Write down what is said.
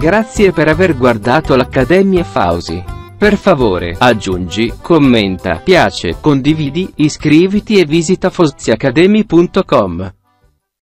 Grazie per aver guardato l'Accademia Fawzi. Per favore, aggiungi, commenta, piace, condividi, iscriviti e visita FawziAcademy.com.